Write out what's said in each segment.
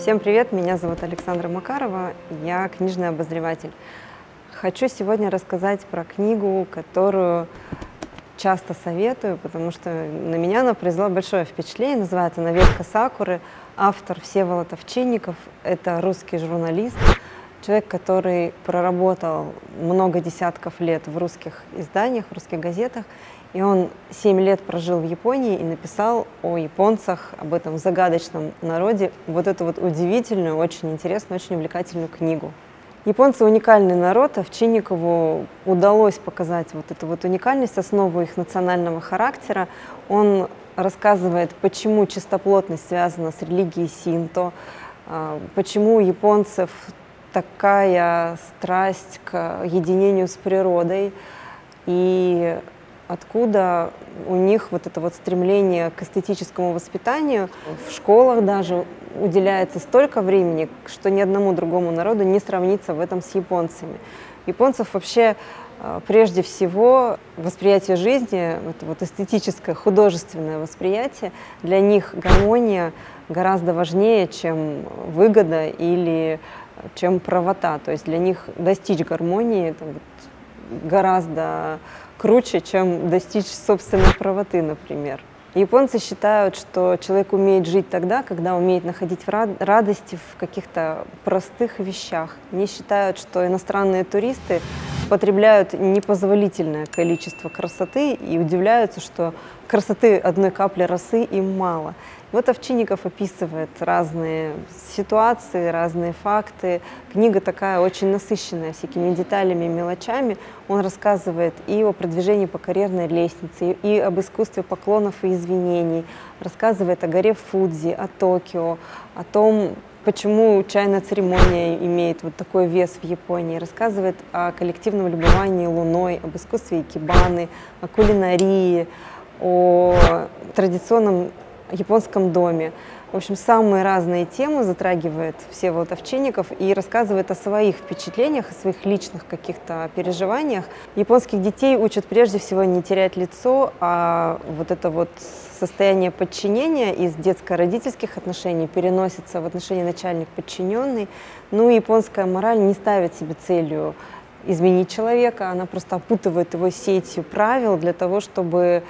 Всем привет, меня зовут Александра Макарова, я книжный обозреватель. Хочу сегодня рассказать про книгу, которую часто советую, потому что на меня она произвела большое впечатление. Называется она «Ветка сакуры». Автор Всеволод Овчинников. Это русский журналист, человек, который проработал много десятков лет в русских изданиях, в русских газетах. И он 7 лет прожил в Японии и написал о японцах, об этом загадочном народе, вот эту вот удивительную, очень интересную, очень увлекательную книгу. Японцы — уникальный народ, Овчинникову удалось показать вот эту вот уникальность, основу их национального характера. Он рассказывает, почему чистоплотность связана с религией синто, почему у японцев такая страсть к единению с природой и откуда у них вот это вот стремление к эстетическому воспитанию. В школах даже уделяется столько времени, что ни одному другому народу не сравнится в этом с японцами. Японцев вообще прежде всего восприятие жизни, это вот эстетическое, художественное восприятие, для них гармония гораздо важнее, чем выгода или чем правота. То есть для них достичь гармонии гораздо круче, чем достичь собственной правоты, например. Японцы считают, что человек умеет жить тогда, когда умеет находить радости в каких-то простых вещах. Они считают, что иностранные туристы потребляют непозволительное количество красоты и удивляются, что красоты одной капли росы им мало. Вот Овчинников описывает разные ситуации, разные факты. Книга такая очень насыщенная всякими деталями и мелочами. Он рассказывает и о продвижении по карьерной лестнице, и об искусстве поклонов и извинений. Рассказывает о горе Фудзи, о Токио, о том, почему чайная церемония имеет вот такой вес в Японии. Рассказывает о коллективном любовании луной, об искусстве икебаны, о кулинарии, о традиционном японском доме. В общем, самые разные темы затрагивает Всеволод Овчинников и рассказывает о своих впечатлениях, о своих личных каких-то переживаниях. Японских детей учат прежде всего не терять лицо, а вот это вот состояние подчинения из детско-родительских отношений переносится в отношении начальник-подчиненный. Ну и японская мораль не ставит себе целью изменить человека, она просто опутывает его сетью правил для того, чтобы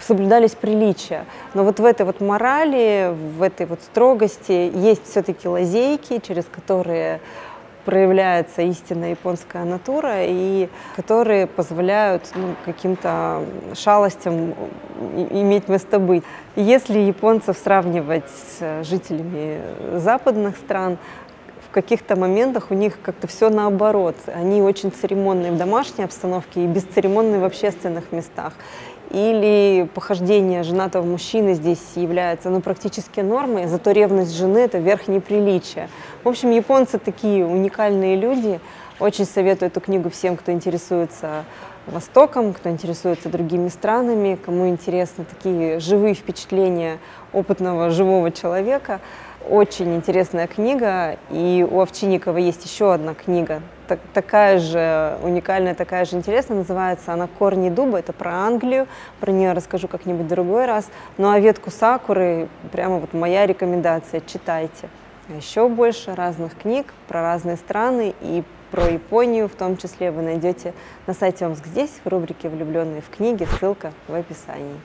соблюдались приличия. Но вот в этой вот морали, в этой вот строгости есть все-таки лазейки, через которые проявляется истинная японская натура и которые позволяют каким-то шалостям иметь место быть. Если японцев сравнивать с жителями западных стран, в каких-то моментах у них как-то все наоборот. Они очень церемонные в домашней обстановке и бесцеремонные в общественных местах. Или похождение женатого мужчины здесь является практически нормой, зато ревность жены – это верх неприличия. В общем, японцы такие уникальные люди. Очень советую эту книгу всем, кто интересуется Востоком, кто интересуется другими странами, кому интересны такие живые впечатления опытного живого человека. Очень интересная книга, и у Овчинникова есть еще одна книга, такая же уникальная, такая же интересная, называется она «Корни дуба», это про Англию, про нее расскажу как-нибудь в другой раз. Ну а «Ветку сакуры» прямо вот моя рекомендация, читайте. Еще больше разных книг про разные страны и про Японию в том числе вы найдете на сайте Омск здесь в рубрике «Влюбленные в книги», ссылка в описании.